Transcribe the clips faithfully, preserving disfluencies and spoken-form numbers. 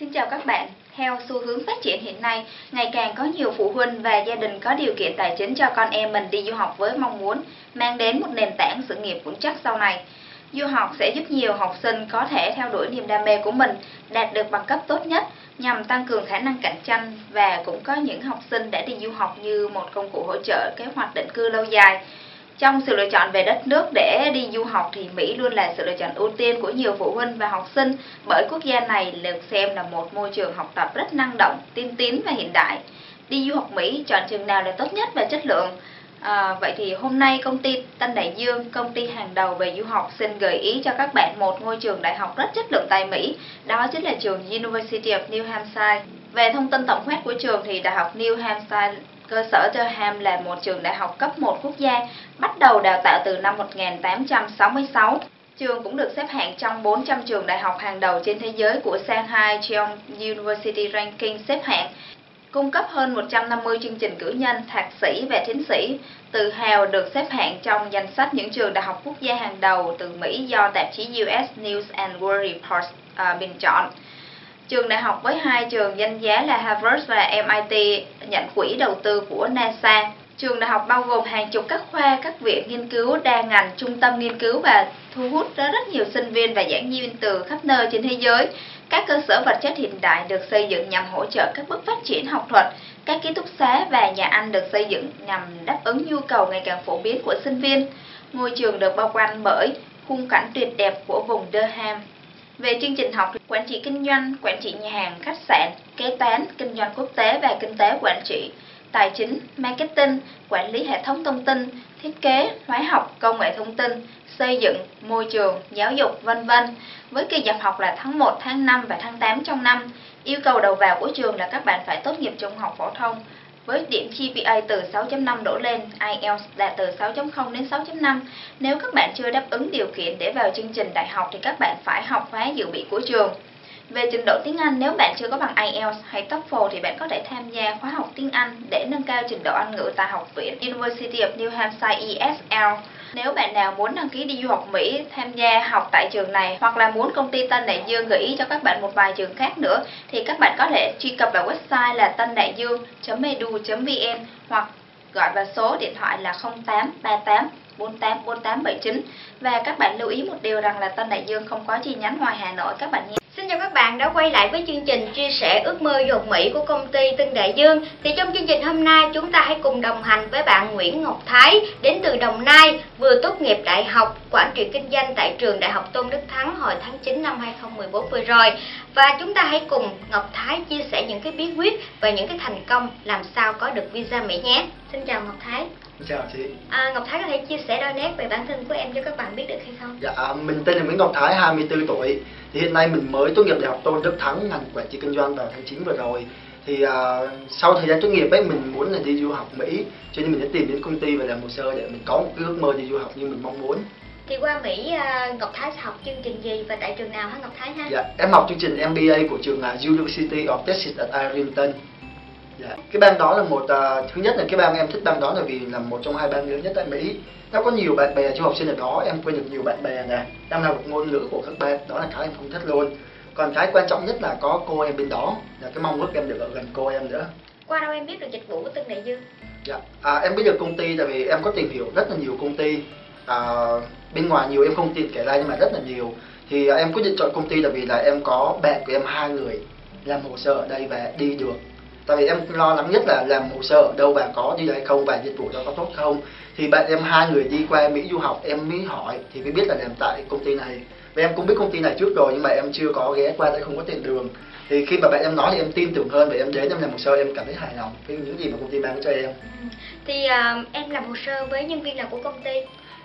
Xin chào các bạn. Theo xu hướng phát triển hiện nay, ngày càng có nhiều phụ huynh và gia đình có điều kiện tài chính cho con em mình đi du học với mong muốn mang đến một nền tảng sự nghiệp vững chắc sau này. Du học sẽ giúp nhiều học sinh có thể theo đuổi niềm đam mê của mình, đạt được bằng cấp tốt nhất nhằm tăng cường khả năng cạnh tranh, và cũng có những học sinh đã đi du học như một công cụ hỗ trợ kế hoạch định cư lâu dài. Trong sự lựa chọn về đất nước để đi du học thì Mỹ luôn là sự lựa chọn ưu tiên của nhiều phụ huynh và học sinh, bởi quốc gia này được xem là một môi trường học tập rất năng động, tiên tiến và hiện đại. Đi du học Mỹ chọn trường nào là tốt nhất và chất lượng? À, vậy thì hôm nay công ty Tân Đại Dương, công ty hàng đầu về du học, xin gợi ý cho các bạn một ngôi trường đại học rất chất lượng tại Mỹ, đó chính là trường University of New Hampshire. Về thông tin tổng quát của trường thì Đại học New Hampshire cơ sở Durham là một trường đại học cấp một quốc gia, bắt đầu đào tạo từ năm một nghìn tám trăm sáu mươi sáu. Trường cũng được xếp hạng trong bốn trăm trường đại học hàng đầu trên thế giới của Shanghai Cheong University Ranking xếp hạng, cung cấp hơn một trăm năm mươi chương trình cử nhân, thạc sĩ và tiến sĩ. Tự hào được xếp hạng trong danh sách những trường đại học quốc gia hàng đầu từ Mỹ do tạp chí u ét News and World Report à, bình chọn. Trường đại học với hai trường danh giá là Harvard và em ai ti nhận quỹ đầu tư của NASA. Trường đại học bao gồm hàng chục các khoa, các viện nghiên cứu, đa ngành, trung tâm nghiên cứu và thu hút rất nhiều sinh viên và giảng viên từ khắp nơi trên thế giới. Các cơ sở vật chất hiện đại được xây dựng nhằm hỗ trợ các bước phát triển học thuật. Các ký túc xá và nhà ăn được xây dựng nhằm đáp ứng nhu cầu ngày càng phổ biến của sinh viên. Ngôi trường được bao quanh bởi khung cảnh tuyệt đẹp của vùng Durham. Về chương trình học, quản trị kinh doanh, quản trị nhà hàng, khách sạn, kế toán, kinh doanh quốc tế và kinh tế quản trị, tài chính, marketing, quản lý hệ thống thông tin, thiết kế, hóa học, công nghệ thông tin, xây dựng, môi trường, giáo dục, vân vân. Với kỳ nhập học là tháng một, tháng năm và tháng tám trong năm. Yêu cầu đầu vào của trường là các bạn phải tốt nghiệp trung học phổ thông với điểm giê pê a từ sáu chấm năm đổ lên, ai eo đạt từ sáu chấm không đến sáu chấm năm. Nếu các bạn chưa đáp ứng điều kiện để vào chương trình đại học thì các bạn phải học khóa dự bị của trường. Về trình độ tiếng Anh, nếu bạn chưa có bằng ai eo hay TOEFL thì bạn có thể tham gia khóa học tiếng Anh để nâng cao trình độ Anh ngữ tại Học viện University of New Hampshire e ét lờ. Nếu bạn nào muốn đăng ký đi du học Mỹ, tham gia học tại trường này, hoặc là muốn công ty Tân Đại Dương gợi ý cho các bạn một vài trường khác nữa, thì các bạn có thể truy cập vào website là tân đại dương chấm e d u chấm v n hoặc gọi vào số điện thoại là không tám ba tám bốn tám bốn tám bảy chín. Và các bạn lưu ý một điều rằng là Tân Đại Dương không có chi nhánh ngoài Hà Nội các bạn nhé. Xin chào các bạn đã quay lại với chương trình chia sẻ ước mơ du học Mỹ của công ty Tân Đại Dương. Thì trong chương trình hôm nay chúng ta hãy cùng đồng hành với bạn Nguyễn Ngọc Thái đến từ Đồng Nai, vừa tốt nghiệp đại học quản trị kinh doanh tại trường Đại học Tôn Đức Thắng hồi tháng chín năm hai nghìn không trăm mười bốn vừa rồi. Và chúng ta hãy cùng Ngọc Thái chia sẻ những cái bí quyết và những cái thành công làm sao có được visa Mỹ nhé. Xin chào Ngọc Thái. Chào chị. À, Ngọc Thái có thể chia sẻ đôi nét về bản thân của em cho các bạn biết được hay không? Dạ, mình tên là Nguyễn Ngọc Thái, hai mươi tư tuổi. Thì hiện nay mình mới tốt nghiệp Đại học Tôn Đức Thắng ngành quản trị kinh doanh vào tháng chín vừa rồi. Thì à, sau thời gian tốt nghiệp ấy, mình muốn là đi du học Mỹ, cho nên mình đã tìm đến công ty và làm hồ sơ để mình có một cái ước mơ đi du học như mình mong muốn. Thì qua Mỹ, Ngọc Thái học chương trình gì và tại trường nào hả Ngọc Thái ha? Dạ, em học chương trình em bê a của trường University of Texas at Arlington. Yeah. Cái bang đó là một uh, thứ nhất là cái bang em thích bang đó là vì là một trong hai bang lớn nhất tại Mỹ. Nó có nhiều bạn bè du học sinh ở đó, em quen được nhiều bạn bè nè, em là một ngôn ngữ của các bạn, đó là cái em không thích luôn. Còn cái quan trọng nhất là có cô em bên đó, là cái mong ước em được ở gần cô em nữa. Qua đâu em biết được dịch vụ của Tân Đại Dương? Dạ, yeah. à, em biết được công ty tại vì em có tìm hiểu rất là nhiều công ty à, bên ngoài nhiều em không tiện kể ra nhưng mà rất là nhiều. Thì à, em quyết định chọn công ty là vì là em có bạn của em hai người làm hồ sơ ở đây và đi được. Tại vì em lo lắng nhất là làm hồ sơ ở đâu và có đi lại không và dịch vụ đó có tốt không. Thì bạn em hai người đi qua Mỹ du học em mới hỏi thì mới biết là làm tại công ty này. Và em cũng biết công ty này trước rồi nhưng mà em chưa có ghé qua tại không có tiện đường. Thì khi mà bạn em nói thì em tin tưởng hơn và em đến em làm hồ sơ em cảm thấy hài lòng với những gì mà công ty mang cho em. Ừ. Thì uh, em làm hồ sơ với nhân viên nào của công ty?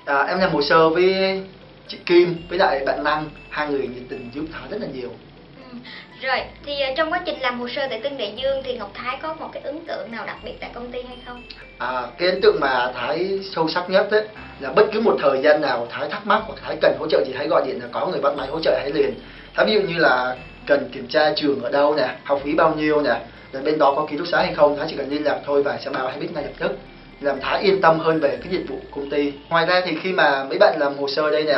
À, em làm hồ sơ với chị Kim với lại bạn Năng, hai người nhiệt tình giúp đỡ rất là nhiều. Rồi, thì trong quá trình làm hồ sơ tại Tân Đại Dương thì Ngọc Thái có một cái ấn tượng nào đặc biệt tại công ty hay không? À, cái ấn tượng mà Thái sâu sắc nhất ấy, là bất cứ một thời gian nào Thái thắc mắc hoặc Thái cần hỗ trợ gì Thái gọi điện là có người bắt máy hỗ trợ Thái liền. Thái ví dụ như là cần kiểm tra trường ở đâu nè, học phí bao nhiêu nè, rồi bên đó có ký túc xá hay không, Thái chỉ cần liên lạc thôi và sẽ báo Thái biết ngay lập tức. Làm Thái yên tâm hơn về cái dịch vụ của công ty. Ngoài ra thì khi mà mấy bạn làm hồ sơ đây nè,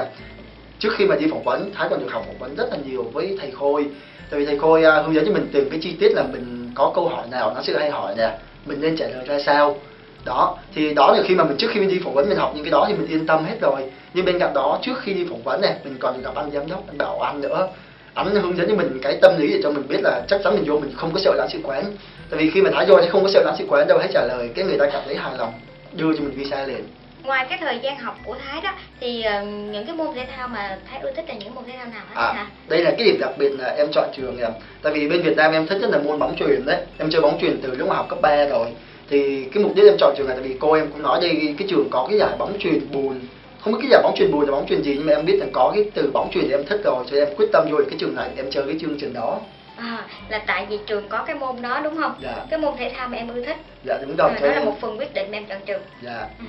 Trước khi mà đi phỏng vấn, Thái còn được học phỏng vấn rất là nhiều với thầy Khôi. Tại vì thầy Khôi uh, hướng dẫn cho mình từng cái chi tiết là mình có câu hỏi nào nó sẽ hay hỏi nè, mình nên trả lời ra sao. Đó, thì đó là khi mà mình trước khi mình đi phỏng vấn mình học những cái đó thì mình yên tâm hết rồi. Nhưng bên cạnh đó, trước khi đi phỏng vấn này, mình còn được gặp anh giám đốc, anh Bảo Anh nữa. Anh hướng dẫn cho mình cái tâm lý để cho mình biết là chắc chắn mình vô mình không có sợ lãng sĩ quán. Tại vì khi mà Thái vô sẽ không có sợ lãng sĩ quán đâu, hãy trả lời cái người ta cảm thấy hài lòng, đưa cho mình visa liền. Ngoài cái thời gian học của Thái đó thì uh, những cái môn thể thao mà Thái ưa thích là những môn thể thao nào hả? À, đây là cái điểm đặc biệt là em chọn trường em. Tại vì bên Việt Nam em thích nhất là môn bóng chuyền đấy. Em chơi bóng chuyền từ lúc mà học cấp ba rồi. Thì cái mục đích em chọn trường này tại vì cô em cũng nói đây cái trường có cái giải bóng chuyền bùn. Không biết cái giải bóng chuyền bùn là bóng chuyền gì nhưng mà em biết là có cái từ bóng chuyền thì em thích rồi, cho nên em quyết tâm vô cái trường này em chơi cái chương trình đó. À, là tại vì trường có cái môn đó đúng không? Dạ. Cái môn thể thao mà em ưa thích. Dạ đúng rồi. Đó em... là một phần quyết định mà em chọn trường. Dạ. Ừ.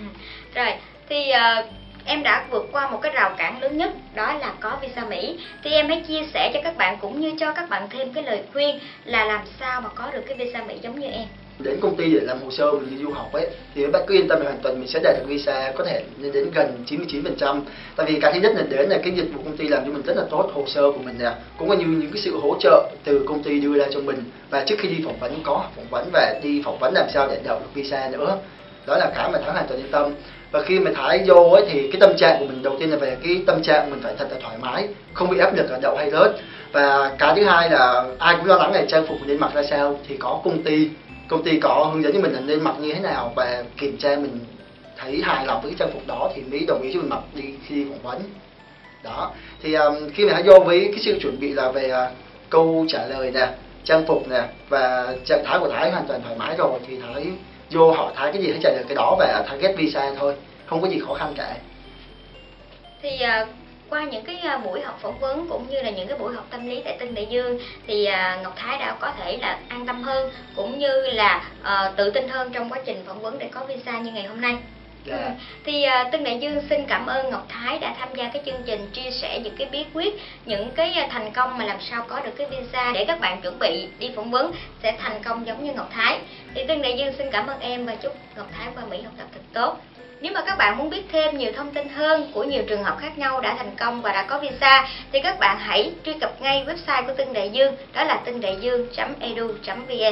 Rồi thì uh, em đã vượt qua một cái rào cản lớn nhất đó là có visa Mỹ. Thì em hãy chia sẻ cho các bạn cũng như cho các bạn thêm cái lời khuyên là làm sao mà có được cái visa Mỹ giống như em. Đến công ty để làm hồ sơ mình đi du học ấy thì bạn cứ yên tâm là hoàn toàn mình sẽ đạt được visa có thể lên đến gần chín mươi chín phần trăm. Tại vì cái thứ nhất là đến là cái dịch vụ công ty làm cho mình rất là tốt, hồ sơ của mình nè cũng có như những cái sự hỗ trợ từ công ty đưa ra cho mình, và trước khi đi phỏng vấn có phỏng vấn và đi phỏng vấn làm sao để đậu được visa nữa. Đó là cái mà Thái hoàn toàn yên tâm. Và khi mà Thái vô ấy thì cái tâm trạng của mình đầu tiên là về cái tâm trạng mình phải thật là thoải mái, không bị áp lực ở đậu hay rớt. Và cái thứ hai là ai cũng lo lắng ngày trang phục mình nên mặc ra sao, thì có công ty Công ty có hướng dẫn cho mình là nên mặc như thế nào và kiểm tra mình thấy hài lòng với cái trang phục đó thì mới đồng ý cho mình mặc đi khi phỏng vấn. Đó, thì um, khi mình đã vô với cái sự chuẩn bị là về uh, câu trả lời nè, trang phục nè và trạng thái của Thái hoàn toàn thoải mái rồi thì Thái vô hỏi Thái cái gì hãy trả lời cái đó và Thái get visa thôi, không có gì khó khăn cả. Thì uh... qua những cái buổi học phỏng vấn cũng như là những cái buổi học tâm lý tại Tân Đại Dương thì Ngọc Thái đã có thể là an tâm hơn cũng như là uh, tự tin hơn trong quá trình phỏng vấn để có visa như ngày hôm nay. Yeah. Ừ. Thì uh, Tân Đại Dương xin cảm ơn Ngọc Thái đã tham gia cái chương trình chia sẻ những cái bí quyết, những cái thành công mà làm sao có được cái visa để các bạn chuẩn bị đi phỏng vấn sẽ thành công giống như Ngọc Thái. Thì Tân Đại Dương xin cảm ơn em và chúc Ngọc Thái qua Mỹ học tập thật tốt. Nếu mà các bạn muốn biết thêm nhiều thông tin hơn của nhiều trường học khác nhau đã thành công và đã có visa thì các bạn hãy truy cập ngay website của Tân Đại Dương, đó là tân đại dương chấm e d u chấm v n.